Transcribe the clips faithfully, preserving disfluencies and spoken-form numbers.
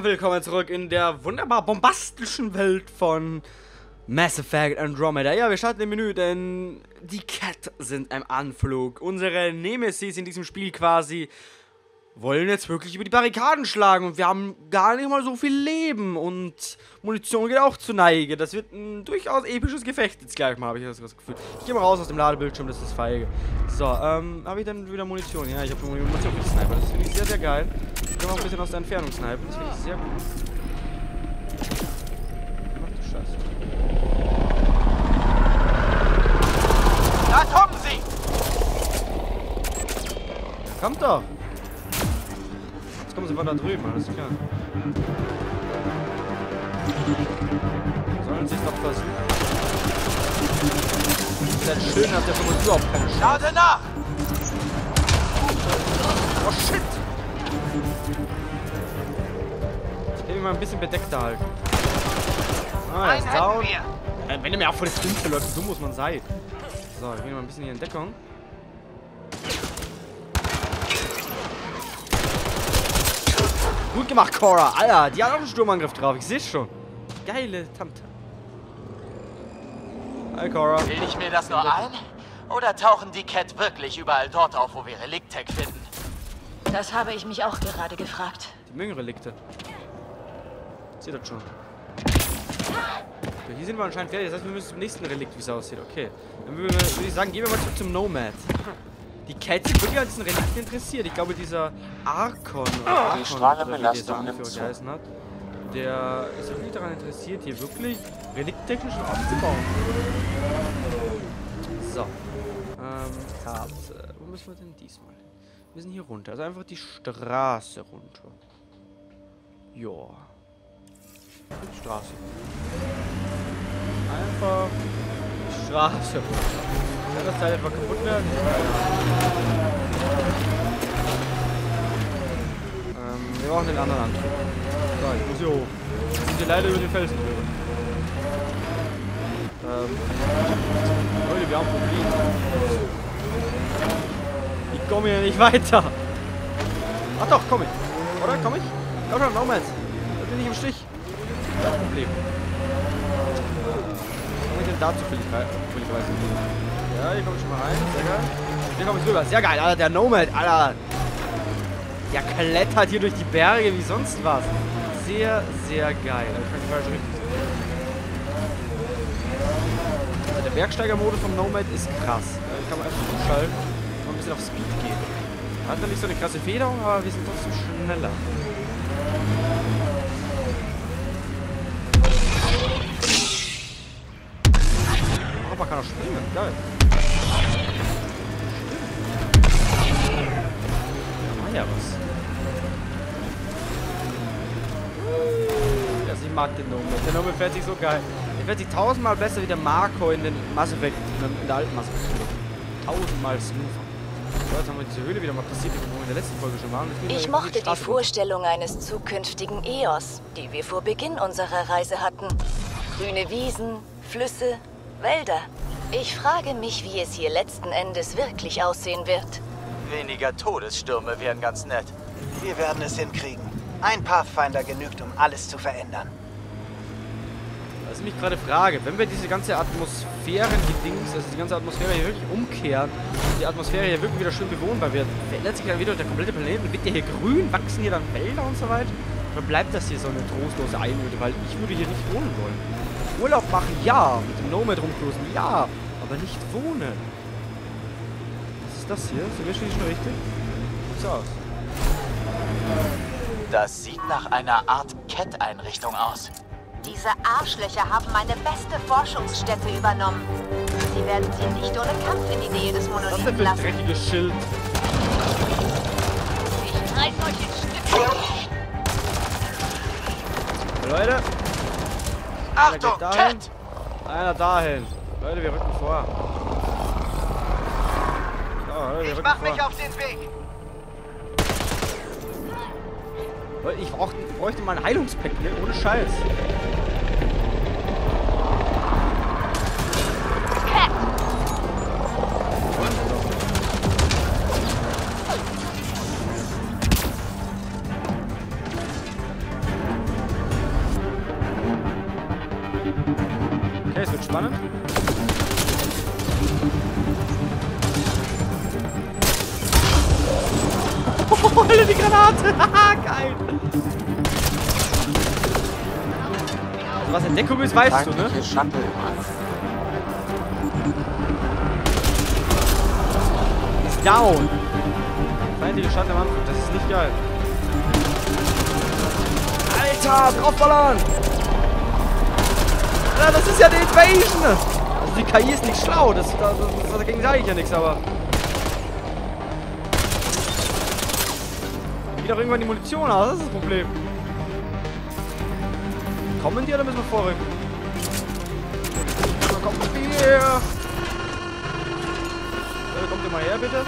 und willkommen zurück in der wunderbar bombastischen Welt von Mass Effect Andromeda. Ja, wir starten im Menü, denn die Kett sind im Anflug. Unsere Nemesis in diesem Spiel quasi wollen jetzt wirklich über die Barrikaden schlagen und wir haben gar nicht mal so viel Leben und Munition geht auch zu Neige. Das wird ein durchaus episches Gefecht jetzt gleich mal, habe ich das Gefühl. Ich gehe mal raus aus dem Ladebildschirm, das ist feige. So, ähm, habe ich dann wieder Munition? Ja, ich habe Munition für den Sniper, das finde ich sehr, sehr geil. Ich kann auch ein bisschen aus der Entfernung snipen, das finde ich sehr gut. Ach du Scheiße. Da kommen sie! Da kommt doch! Jetzt kommen sie von da drüben, alles klar. Sollen sie es doch versuchen. Ist halt schön, dass der von uns überhaupt keine Chance hat. Lade nach! Oh shit! Ich will mich mal ein bisschen bedeckter halten. Ah, ist down. Wenn ihr mir auch vor das Fünfte läuft, so muss man sein. So, ich bin mal ein bisschen hier in Deckung. Gut gemacht, Cora. Alter, die hat auch einen Sturmangriff drauf. Ich seh's schon. Geile Tamte. Hi, Cora. Bilde ich mir das nur ein? Oder tauchen die Kett wirklich überall dort auf, wo wir Reliktech finden? Das habe ich mich auch gerade gefragt. Die mögen Relikte. Seht das schon. Okay, hier sind wir anscheinend fertig. Das heißt, wir müssen zum nächsten Relikt, wie es aussieht. Okay. Dann würde ich sagen, gehen wir mal zurück zum Nomad. Die Kett sind wirklich an diesen Relikten interessiert. Ich glaube, dieser Archon, oder Archon, die oder wie dieser Anführer geheißen hat, der ist wirklich daran interessiert, hier wirklich relikttechnisch aufzubauen. So. Ähm, Karte. Wo müssen wir denn diesmal? Wir sind hier runter. Also einfach die Straße runter. Joa. Die Straße. Einfach die Straße runter. Kann das Teil etwa kaputt werden? Ähm, wir brauchen den anderen Antrieb. So, ich muss hier hoch. Wir sind hier leider über den Felsen drüber. Ähm. Leute, wir haben ein Problem. Ich komme hier nicht weiter. Ach doch, komm ich. Oder komm ich? Oder nochmals. Da bin ich im Stich. Das Problem. Was kann ich denn dazu zufälligerweise gehen? Ja, hier komme ich schon mal rein. Sehr geil. Hier komme ich rüber. Sehr geil, Alter. Der Nomad, Alter. Der klettert hier durch die Berge wie sonst was. Sehr, sehr geil. Ich kann die falsche Richtung sehen. Also der Bergsteigermodus vom Nomad ist krass. Ich kann man einfach umschalten. Ein bisschen auf Speed gehen. Hat er nicht so eine krasse Federung, aber wir sind trotzdem schneller. Oh, man kann auch springen, geil. Da war ja was. Ja, ich mag den Nomad. Der Nomad fährt sich so geil. Der fährt sich tausendmal besser wie der Marco in den Mass Effect, in der alten Mass Effect. Tausendmal smoother. So, jetzt haben wir diese Höhle wieder mal passiert, die wir in der letzten Folge schon waren. Ich mochte die Vorstellung eines zukünftigen E O S, die wir vor Beginn unserer Reise hatten. Grüne Wiesen, Flüsse, Wälder. Ich frage mich, wie es hier letzten Endes wirklich aussehen wird. Weniger Todesstürme wären ganz nett. Wir werden es hinkriegen. Ein Pathfinder genügt, um alles zu verändern. Was ich mich gerade frage, wenn wir diese ganze Atmosphäre, die Dings, also die ganze Atmosphäre hier wirklich umkehren, die Atmosphäre hier wirklich wieder schön bewohnbar wird, verändert sich dann wieder der komplette Planeten, wird der hier grün, wachsen hier dann Wälder und so weiter? Oder bleibt das hier so eine trostlose Einöde, weil ich würde hier nicht wohnen wollen. Urlaub machen, ja, mit dem Nomad rumklosen, ja, aber nicht wohnen. Was ist das hier? Sind wir schließlich schon richtig? Sieht's aus. Das sieht nach einer Art Kett-Einrichtung aus. Diese Arschlöcher haben meine beste Forschungsstätte übernommen. Sie werden sie nicht ohne Kampf in die Nähe des Monolithen lassen. Was ist das für ein dreckiges Schild? Ich reiß euch in Stücke. Leute. Achtung, Kett! Einer dahin. Leute, wir rücken vor. Ja, Leute, wir rücken ich mach vor. mich auf den Weg. Leute, ich brauch, bräuchte mal ein Heilungspack, ne? Ohne Scheiß. spannend. Oh, Alter, die Granate! Haha, geil! Also, was Entdeckung ist, weißt du, ne? Shuttle. Ist down! Feindliche Shuttle am Anflug, das ist nicht geil. Alter, draufballern! Ja, das ist ja eine Invasion! Also die K I ist nicht schlau, das, das, das, dagegen sage ich ja nichts, aber... Geht doch irgendwann die Munition aus, das ist das Problem. Kommen die oder müssen wir vorrücken? Da kommt die her! Da kommt ihr mal her, bitte.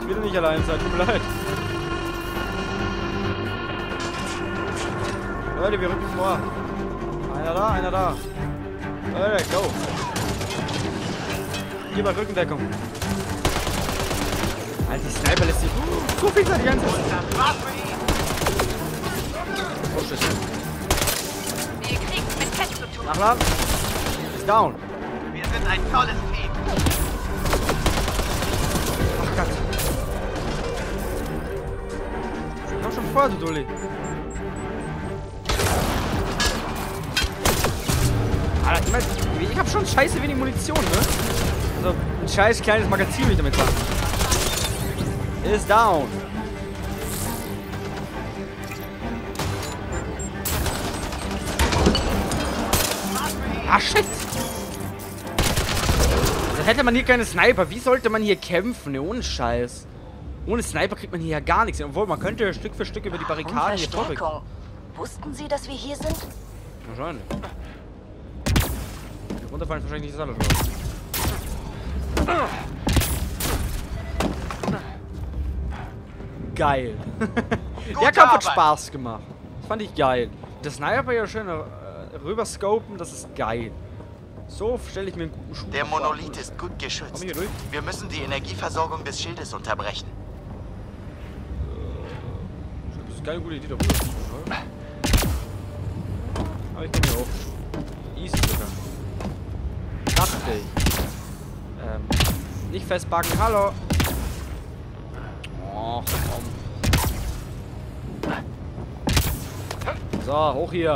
Ich will nicht allein sein, tut mir leid. Leute, wir rücken vor. Einer da, einer da. Leute, go. Hier bei Rückendeckung. Alter, die Sniper lässt sich so viel Zeit die ganze Zeit. Oh, shit. Wir kriegen mit Kett zu tun. Nachladen. Ist down. Wir sind ein tolles Team. Ach Gott. Komm schon vor, du Dulli. Alter, ich, mein, ich hab schon scheiße wenig Munition, ne? Also, ein scheiß kleines Magazin will ich damit machen. Is down. Ah, shit! Da hätte man hier keine Sniper. Wie sollte man hier kämpfen? Ne, ohne Scheiß. Ohne Sniper kriegt man hier ja gar nichts. Obwohl, man könnte Stück für Stück über die Barrikaden hier vorrücken. Wussten Sie, dass wir hier sind? Wahrscheinlich. Runterfallen wahrscheinlich nicht das alles. Geil. Der Kampf hat Spaß gemacht. Das fand ich geil. Das Sniper ja schön rüber scopen, das ist geil. So stelle ich mir einen guten Schuh. Der Monolith ist gut geschützt. Wir müssen die Energieversorgung des Schildes unterbrechen. Das ist keine gute Idee, doch. Aber ich komme hier hoch. Easy sogar. Ähm, nicht festbacken, hallo! Och, komm. So, hoch hier!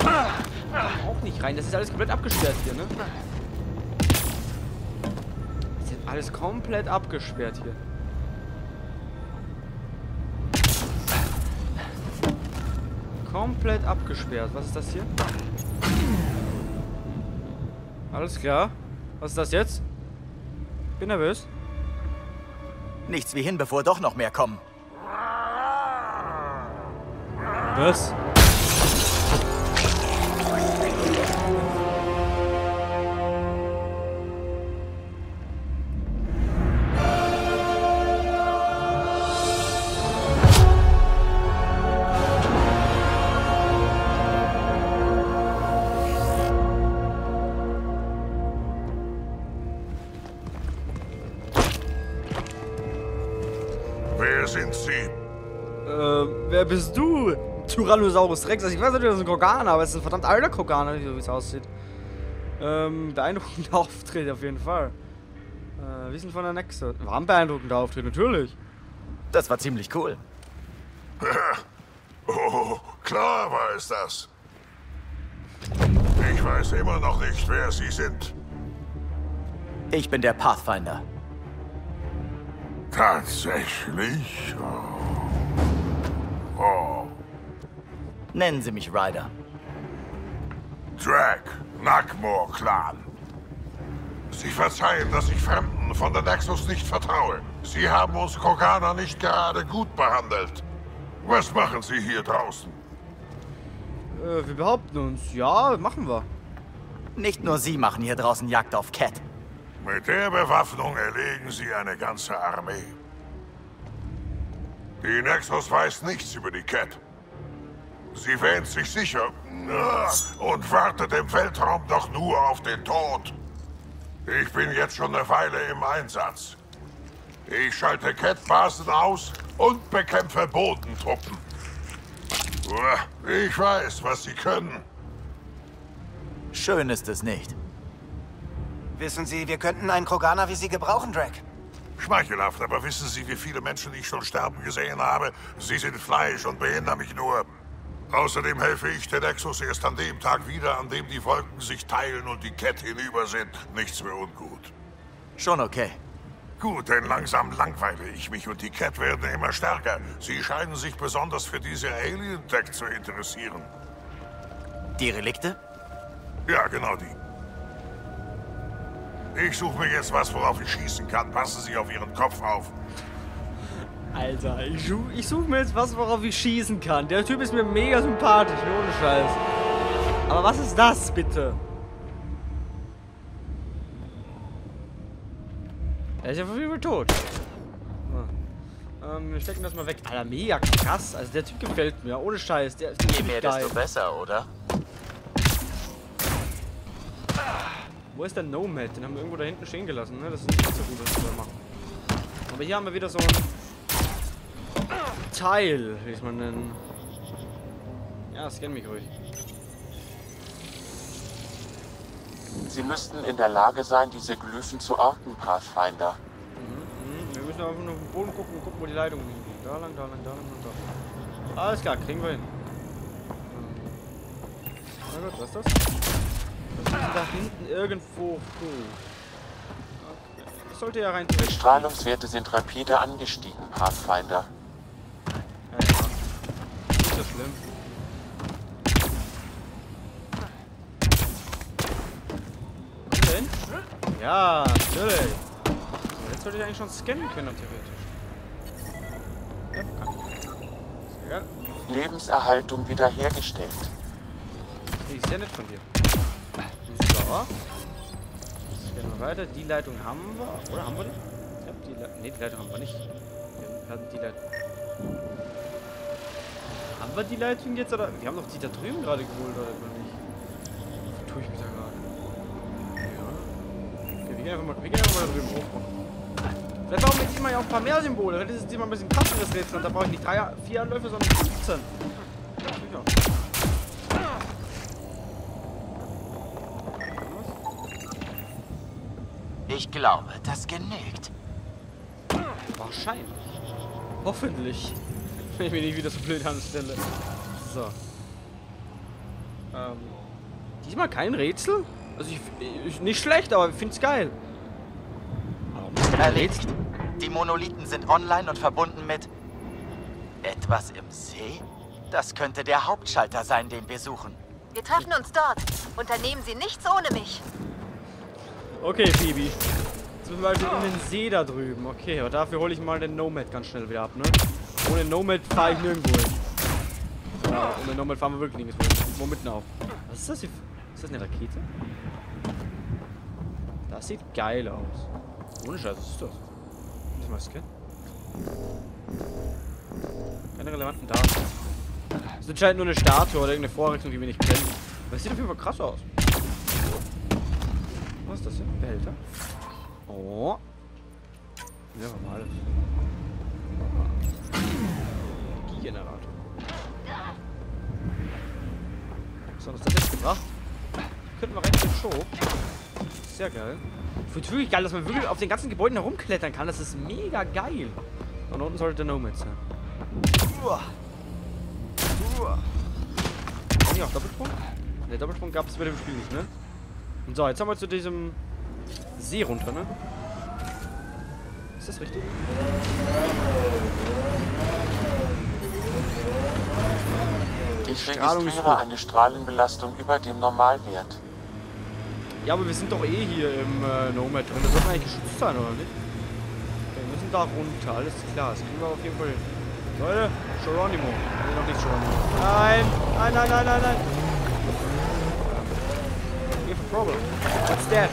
Auch nicht rein, das ist alles komplett abgesperrt hier, ne? Das ist alles komplett abgesperrt hier. Komplett abgesperrt, was ist das hier? Alles klar. Was ist das jetzt? Bin nervös. Nichts wie hin, bevor doch noch mehr kommen. Was? Bist du? Tyrannosaurus Rex. Also ich weiß nicht, ob das ein Krogan, aber es ist ein verdammt alter Krogan, so wie es aussieht. Ähm, beeindruckender Auftritt auf jeden Fall. Äh, Wissen von der Nexus. War ein beeindruckender Auftritt, natürlich. Das war ziemlich cool. Oh, klar war es das. Ich weiß immer noch nicht, wer Sie sind. Ich bin der Pathfinder. Tatsächlich? Oh. Oh. Nennen Sie mich Ryder. Drak, Nackmore-Clan. Sie verzeihen, dass ich Fremden von der Nexus nicht vertraue. Sie haben uns Kroganer nicht gerade gut behandelt. Was machen Sie hier draußen? Äh, wir behaupten uns. Ja, machen wir. Nicht nur Sie machen hier draußen Jagd auf Kett. Mit der Bewaffnung erlegen Sie eine ganze Armee. Die Nexus weiß nichts über die Kett. Sie wähnt sich sicher und wartet im Weltraum doch nur auf den Tod. Ich bin jetzt schon eine Weile im Einsatz. Ich schalte Kettbasen aus und bekämpfe Bodentruppen. Ich weiß, was sie können. Schön ist es nicht. Wissen Sie, wir könnten einen Kroganer wie Sie gebrauchen, Drak. Schmeichelhaft, aber wissen Sie, wie viele Menschen ich schon sterben gesehen habe? Sie sind Fleisch und behindern mich nur. Außerdem helfe ich der Nexus erst an dem Tag wieder, an dem die Wolken sich teilen und die Kett hinüber sind. Nichts für ungut. Schon okay. Gut, denn langsam langweile ich mich und die Kett werden immer stärker. Sie scheinen sich besonders für diese Alien-Tech zu interessieren. Die Relikte? Ja, genau die. Ich suche mir jetzt was, worauf ich schießen kann. Passen Sie auf Ihren Kopf auf. Alter, ich, such, ich suche mir jetzt was, worauf ich schießen kann. Der Typ ist mir mega sympathisch, ohne Scheiß. Aber was ist das, bitte? Er ist ja auf jeden Fall tot. Ah. Ähm, wir stecken das mal weg. Alter, mega krass. Also der Typ gefällt mir, ohne Scheiß. Der ist Je mehr, geil. Desto besser, oder? Wo ist der Nomad? Den haben wir irgendwo da hinten stehen gelassen, ne? Das ist nicht so gut, was wir da machen. Aber hier haben wir wieder so ein Teil, wie ich es mal nennen. Ja, scan mich ruhig. Sie müssten in der Lage sein, diese Glyphen zu orten, Pathfinder. Mhm, mh. Wir müssen einfach nur auf den Boden gucken und gucken, wo die Leitung liegt. Da lang, da lang, da lang und da. Alles klar, kriegen wir hin. Na gut, was ist das? Das ist da hinten irgendwo hoch. Okay. Ich sollte ja rein. Die Strahlungswerte sind rapide angestiegen, Pathfinder. Ja, ja. Nicht so schlimm. Ja, natürlich. Jetzt sollte ich eigentlich schon scannen können, theoretisch. Ja, kann. Ja. Lebenserhaltung wiederhergestellt. Die ist ja nicht von dir. So. Scannen wir weiter. Die Leitung haben wir. Oder haben wir die? Die Le ne, die Leitung haben wir nicht. Wir hatten die Leitung. Haben wir die Leitung jetzt? Oder? Wir haben doch die da drüben gerade geholt, oder nicht? Wo tue ich mich da gerade? Wir gehen einfach mal, gehen einfach mal da drüben hoch. Vielleicht brauchen wir jetzt mal ja auch ein paar mehr Symbole. Vielleicht ist es diesmal ein bisschen krasseres Rätsel. Da brauche ich nicht drei, vier Anläufe, sondern fünfzehn. Ja, ich glaube, das genügt. Wahrscheinlich. Hoffentlich. Wenn ich mich nicht wieder so blöd anstelle. So. Ähm. Diesmal kein Rätsel? Also ich, ich, nicht schlecht, aber ich find's geil. Erledigt. Die Monolithen sind online und verbunden mit etwas im See? Das könnte der Hauptschalter sein, den wir suchen. Wir treffen uns dort. Unternehmen Sie nichts ohne mich. Okay, Phoebe. Zum Beispiel in den See da drüben. Okay, aber dafür hole ich mal den Nomad ganz schnell wieder ab, ne? Ohne Nomad fahre ich nirgendwo hin. Ja, ohne Nomad fahren wir wirklich nirgendwo hin. Wo mitten auf? Was ist das hier? Ist das eine Rakete? Das sieht geil aus. Ohne Scheiß, was ist das? Ich weiß nicht. Keine relevanten Daten. Das ist anscheinend nur eine Statue oder irgendeine Vorrichtung, die wir nicht kennen. Aber es sieht auf jeden Fall krass aus. Was ist das denn? Behälter? Oh. Ja, war mal alles. Energiegenerator. Was hat uns das jetzt gebracht? Könnten wir rein in den Show. Sehr geil. Ich finde es wirklich geil, dass man wirklich auf den ganzen Gebäuden herumklettern kann. Das ist mega geil. Und unten sollte der Nomad sein. Uah. Uah. Kann ich auch Doppelsprung? Ne, Doppelsprung gab es bei dem Spiel nicht, ne? Und so, jetzt haben wir zu diesem See runter, ne? Ist das richtig? Ich registriere eine Strahlenbelastung über dem Normalwert. Ja, aber wir sind doch eh hier im äh, Nomad drin. Das sollte eigentlich geschützt sein, oder nicht? Okay, wir müssen da runter, alles klar. Das kriegen wir auf jeden Fall hin. Leute, Geronimo. Nee, noch nicht Geronimo. Nein, nein, nein, nein, nein, nein. We have a problem. What's that?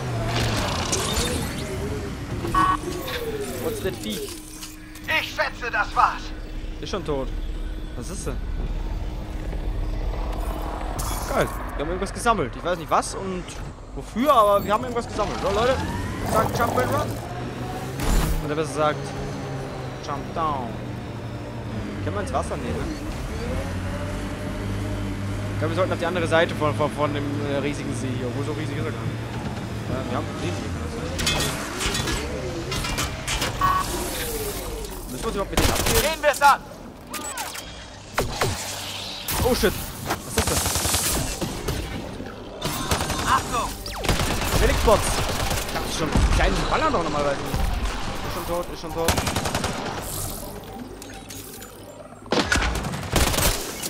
What's that Vieh? Ich schätze, das war's. Ist schon tot. Was ist denn? Geil. Wir haben irgendwas gesammelt. Ich weiß nicht was und wofür, aber wir haben irgendwas gesammelt, oder Leute? Sagt Jump and Run. Oder besser sagt Jump Down. Können wir ins Wasser nehmen? Ich glaube, wir sollten auf die andere Seite von, von, von dem riesigen See hier. Wo so riesig ist er gar nicht. Wir haben einen riesigen. Müssen wir uns überhaupt mit denen abgeben? Gehen wir es an! Oh shit! Was ist das? Achtung! Felix-Bots! Ich dachte schon, die kleinen ballern doch nochmal weiter. Ist schon tot, ist schon tot.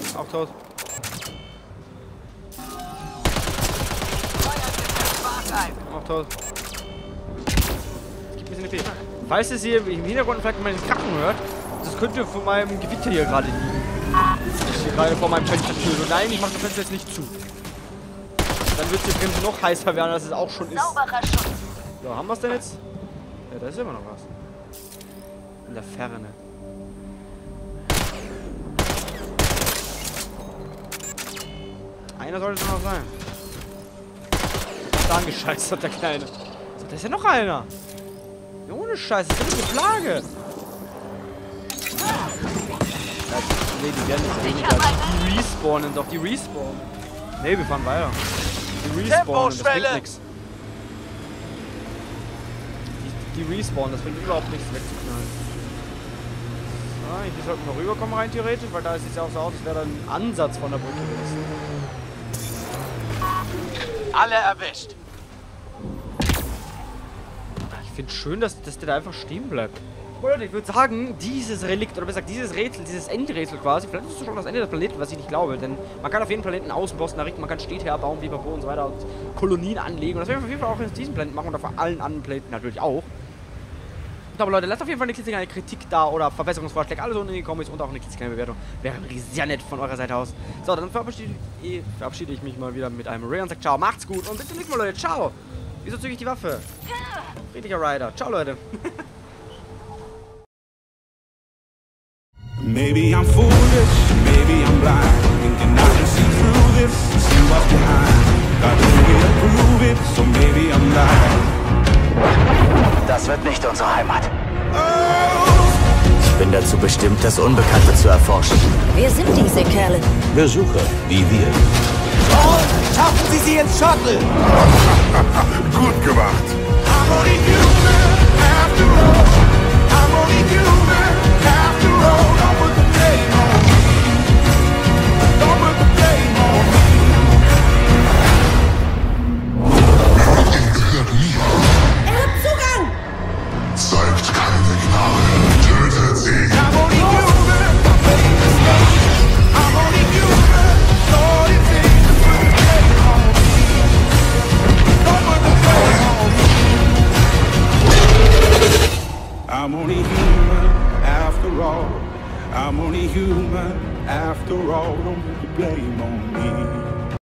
Ist auch tot. Auch tot. Es gibt ein bisschen P. Falls es hier im Hintergrund vielleicht mal den Krachen hört, das könnte von meinem Gewitter hier gerade liegen. Ich bin gerade vor meinem Fenster zu. Und nein, ich mache das Fenster jetzt nicht zu. Dann wird es hier drin noch heißer werden, als es auch schon ist. So, haben wir es denn jetzt? Ja, da ist immer noch was. In der Ferne. Einer sollte es noch sein. Da angescheißt hat der Kleine. So, da ist ja noch einer. Ja, ohne Scheiß, das ist eine Plage. Ne, die werden nicht weniger. Die respawnen doch, die respawnen. Ne, wir fahren weiter. Die respawnen, das bringt nichts. Die, die respawnen, das bringt überhaupt nichts wegzuknallen. Ah, hier sollten wir rüberkommen rein theoretisch, weil da sieht es ja auch so aus, als wäre da ein Ansatz von der Brücke gewesen. Alle erwischt. Ich finde es schön, dass, dass der da einfach stehen bleibt. Leute, ich würde sagen, dieses Relikt, oder besser gesagt, dieses Rätsel, dieses Endrätsel quasi, vielleicht ist es schon das Ende des Planeten, was ich nicht glaube, denn man kann auf jeden Planeten Außenposten errichten, man kann Städte herbauen, Vibrapo und so weiter und Kolonien anlegen. Und das werden wir auf jeden Fall auch in diesem Planeten machen und auf allen anderen Planeten natürlich auch. Aber Leute, lasst auf jeden Fall eine klitzekleine Kritik da oder Verbesserungsvorschläge, alles unten in die Kommis und auch eine klitzekleine Bewertung. Wäre sehr nett von eurer Seite aus. So, dann verabschiede ich, verabschiede ich mich mal wieder mit einem Ray und sage ciao, macht's gut und bis zum nächsten Mal, Leute, ciao. Wieso züge ich die Waffe? Friedlicher Ryder, ciao, Leute. Maybe I'm foolish, maybe I'm blind, thinking I can see through this, see what's behind. God will prove it, so maybe I'm lying. Das wird nicht unsere Heimat. Ich bin dazu bestimmt, das Unbekannte zu erforschen. Wer sind diese Kerle? Besucher, wie wir. Und schaffen Sie sie ins Shuttle! Gut gemacht. I'm only human after all. I'm only human after all. I'm only human after all. I'm only human after all. Don't put the blame on me.